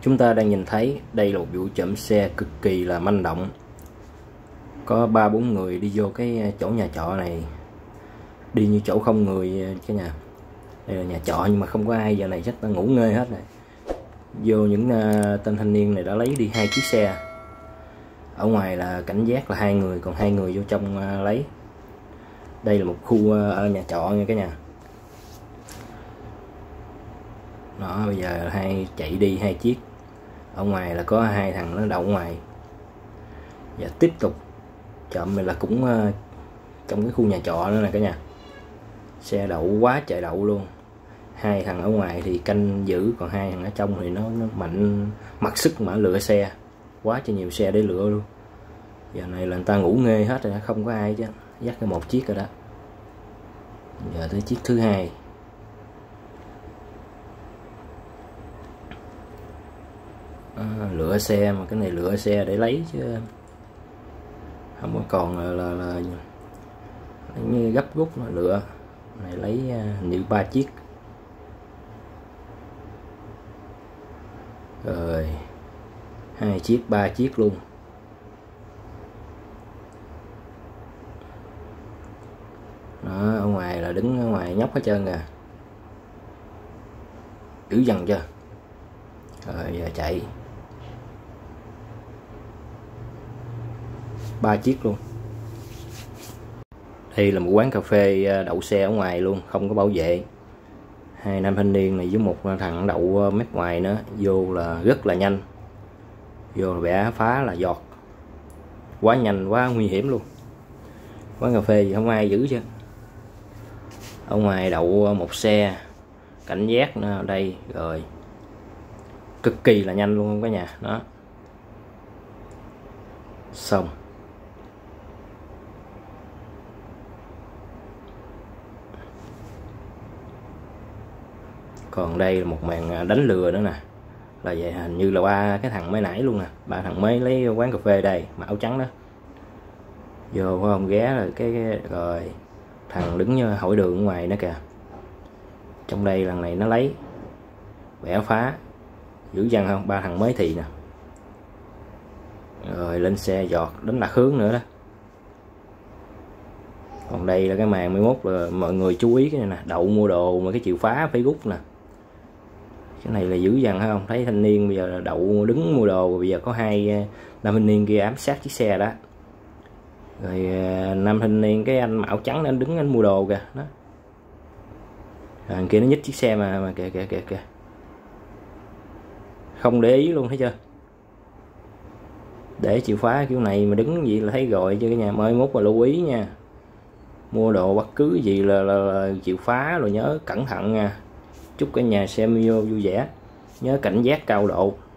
Chúng ta đang nhìn thấy đây là một vụ trộm xe cực kỳ là manh động. Có 3-4 người đi vô cái chỗ nhà trọ này, đi như chỗ không người cả nhà. Đây là nhà trọ nhưng mà không có ai, giờ này chắc ta ngủ ngơi hết này. Vô những tên thanh niên này đã lấy đi 2 chiếc xe. Ở ngoài là cảnh giác là 2 người, còn 2 người vô trong lấy. Đây là một khu nhà trọ nha cả nhà. Đó, bây giờ hai chạy đi 2 chiếc. Ở ngoài là có 2 thằng nó đậu ngoài. Và tiếp tục trộm này là cũng trong cái khu nhà trọ nữa nè cả nhà. Xe đậu quá trời đậu luôn. 2 thằng ở ngoài thì canh giữ, còn 2 thằng ở trong thì nó mạnh mặc sức mà lựa xe. Quá cho nhiều xe để lựa luôn. Giờ này là người ta ngủ nghê hết rồi, không có ai chứ. Dắt cái 1 chiếc rồi đó. Giờ tới chiếc thứ 2. Lựa xe mà cái này lựa xe để lấy chứ không có còn là như gấp rút mà lựa này lấy như 3 chiếc rồi, 2 chiếc 3 chiếc luôn. Đó, ở ngoài là đứng ở ngoài nhóc hết trơn kìa, dữ dằn chưa. Rồi giờ chạy 3 chiếc luôn. Đây là một quán cà phê đậu xe ở ngoài luôn, không có bảo vệ. 2 nam thanh niên này với một thằng đậu mép ngoài nữa, vô là rất là nhanh. Vô là bẻ phá là giọt. Quá nhanh, quá nguy hiểm luôn. Quán cà phê gì không ai giữ chứ. Ở ngoài đậu một xe, cảnh giác nữa ở đây rồi. Cực kỳ là nhanh luôn cả nhà, đó. Xong. Còn đây là một màn đánh lừa nữa nè. Là vậy, hình như là 3 cái thằng mới nãy luôn nè, 3 thằng mới lấy quán cà phê đây, mặc áo trắng đó. Vô không ghé rồi cái rồi thằng đứng hỏi đường ngoài nữa kìa. Trong đây lần này nó lấy bẻ phá. Dữ dằn không? 3 thằng mới thì nè. Rồi lên xe giọt đến lạc hướng nữa đó. Còn đây là cái màn 11 là mọi người chú ý cái này nè, đậu mua đồ mà cái chịu phá Facebook nè. Cái này là dữ dằn không? Thấy thanh niên bây giờ là đậu đứng mua đồ, bây giờ có 2 nam thanh niên kia ám sát chiếc xe đó. Rồi nam thanh niên cái anh mạo trắng anh đứng anh mua đồ kìa, đó. Thằng kia nó nhích chiếc xe mà kìa. Không để ý luôn thấy chưa? Để chịu phá kiểu này mà đứng vậy là thấy rồi chứ cả nhà, mới mốt là lưu ý nha. Mua đồ bất cứ gì là chịu phá rồi nhớ cẩn thận nha. Chúc cả nhà xem video vui vẻ. Nhớ cảnh giác cao độ.